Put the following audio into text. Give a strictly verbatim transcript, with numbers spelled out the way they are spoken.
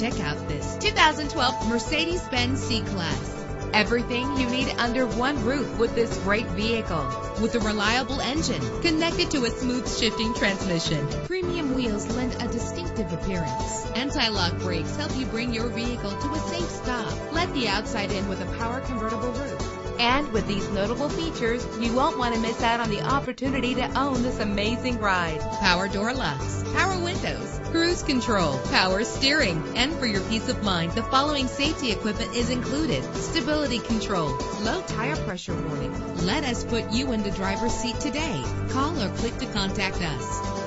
check out this two thousand twelve Mercedes-Benz C-Class. Everything you need under one roof with this great vehicle. With a reliable engine connected to a smooth shifting transmission, premium wheels lend a distinctive appearance. Anti-lock brakes help you bring your vehicle to a safe stop. Let the outside in with a power convertible roof. And with these notable features, you won't want to miss out on the opportunity to own this amazing ride. Power door locks, power windows, cruise control, power steering, and for your peace of mind, the following safety equipment is included: stability control, low tire pressure warning. Let us put you in the driver's seat today. Call or click to contact us.